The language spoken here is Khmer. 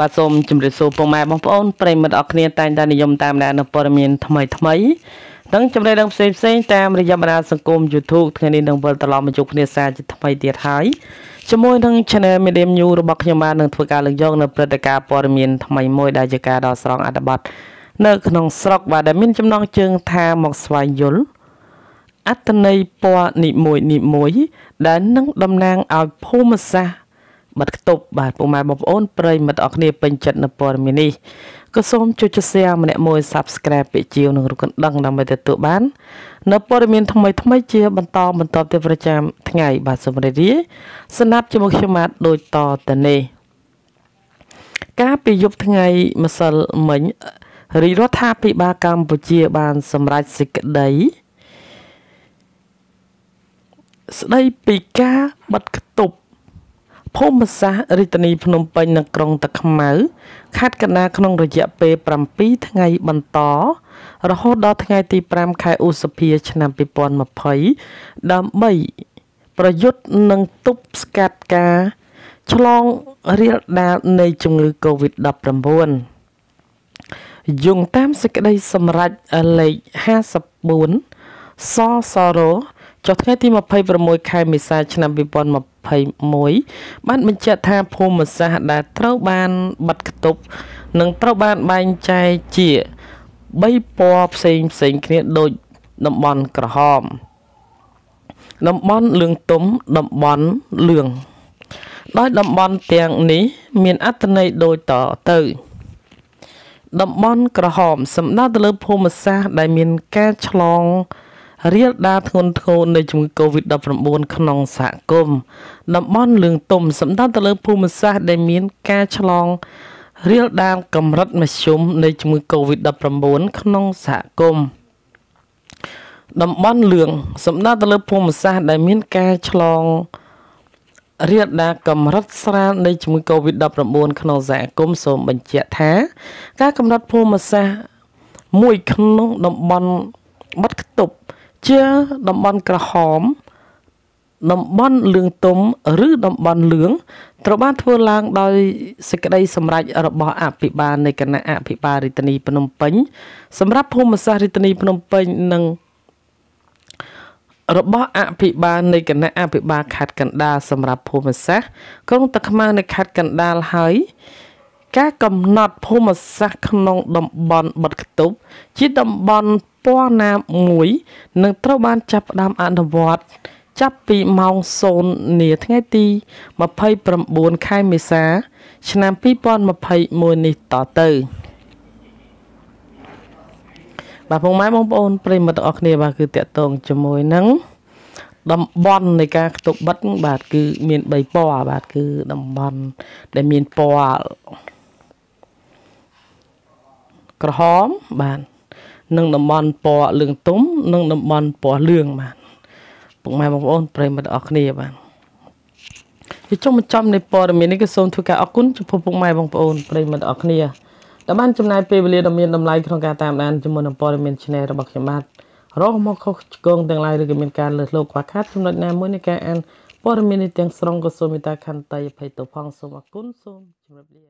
បាទសូមជម្រាបសួរពុកម៉ែបងប្អូនប្រិយមិត្តអរគ្នាតាំងតានិយមតាម បាទកតុបបាទពុកម៉ែបងប្អូនប្រិយមិត្តអរគ្នាពេញចិត្តនៅព័ត៌មាននេះក៏សូមចុច Subscribe ពាជានឹងរូបកណ្ដឹងដើម្បីទទួលបាននៅព័ត៌មានថ្មីថ្មីជាបន្តបន្តទៅប្រចាំថ្ងៃបាទសូមរីរាយស្ដាប់ជាមួយខ្ញុំបាទដូចតទៅនេះកាលពីយប់ថ្ងៃម្សិលមិញរាជរដ្ឋាភិបាលកម្ពុជាបានសម្រេចសេចក្ដី ភូមិសាស្ត្ររាជធានីភ្នំពេញនិងក្រុងតាខ្មៅខេត្តកណ្ដាលក្នុងរយៈពេល 7 ថ្ងៃបន្តរហូតដល់ថ្ងៃទី 5 ខែ ឧសភា ឆ្នាំ 2020 ដើម្បីប្រយុទ្ធនិងទប់ស្កាត់ការឆ្លងរាលដាលនៃជំងឺ COVID-19 យោងតាមសេចក្ដីសម្រេចលេខ 54 ស.ស.រ ចុះថ្ងៃទី 26 ខែមេសាឆ្នាំ 2021 បានបញ្ជាក់ថាភូមិសាស្ត្រដែលត្រូវបានបិទគប់និងត្រូវបានបែងចែកជា 3 ពណ៌ផ្សេងៗគ្នាដូចតំបន់ក្រហម តំបន់លឿងទំតំបន់លឿងដោយតំបន់ទាំងនេះមានអត្ថន័យដូចតទៅតំបន់ក្រហមសម្ដៅទៅលើភូមិសាស្ត្រដែលមានការឆ្លង រាលដាលធ្ងន់ធ្ងរនៃជំងង COVID-19 ក្នុងសហគមន៍តំបន់លឿងទំសម្ដៅទៅលើភូមិសាស្ត្រដែលមានការឆ្លងរាលដាលកម្រិតមធ្យមនៃជំងង COVID-19 ក្នុងសហគមន៍តំបន់លឿងសម្ដៅទៅលើភូមិសាស្ត្រដែលមានការឆ្លងរាលដាលកម្រិតស្រាលនៃជំងង COVID-19 ក្នុងសហគមន៍សូមបញ្ជាក់ថាការកំណត់ភូមិសាស្ត្រមួយក្នុងតំបន់បិទគប់ ជាតំបន់ក្រហមតំបន់លឿងទំឬតំបន់លឿងត្រូវបានធ្វើឡើងដោយសេចក្ដីសម្រេចរបស់អភិបាលនៃគណៈអភិបាលរាជធានីភ្នំពេញសម្រាប់ភូមិសាស្ត្ររាជធានីភ្នំពេញនិងរបបអភិបាលនៃគណៈអភិបាលខេត្តកណ្ដាលសម្រាប់ភូមិសាស្ត្រក្រុងតាខ្មៅនៅខេត្តកណ្ដាលហើយការកំណត់ភូមិសាស្ត្រក្នុងតំបន់បិទគប់ ពណ៌ណាមួយនឹងត្រូវបានចាប់ផ្ដើមអនុវត្តចាប់ពីម៉ោង 0 នាថ្ងៃទី 29 ខែមេសាឆ្នាំ 2021 នេះតទៅបាទពុកម៉ែបងប្អូនប្រិយមិត្តអរគ្នាបាទគឺតាក់ទងជាមួយនឹងតំបន់នៃការគប់បិទបាទគឺមាន 3 ពណ៌បាទគឺតំបន់ដែលមានពណ៌ក្រហមបាទ និងតំបន់ពណ៌លឿងបាទពុកម៉ែបងប្អូនប្រិយមិត្តអរគ្នាបាទជាចុងបញ្ចប់នៃព័ត៌មាននេះក៏សូមធ្វើការអរគុណចំពោះពុកម៉ែបងប្អូនប្រិយមិត្តអរគ្នាដែលបានចំណាយពេលវេលាដ៏មានតម្លៃក្នុងការតាមដានជាមួយនឹងព័ត៌មានឆ្នៃរបស់ខ្ញុំបាទរហូតមកខុសឆ្គងទាំងឡាយឬក៏មានការលើសលូតខ្វះខាតចំណុចណាមួយនៃការអានព័ត៌មាននេះទាំងស្រុងក៏សូមមេត្តាខន្តីអភ័យទោសផងសូមអរគុណសូមជម្រាបលា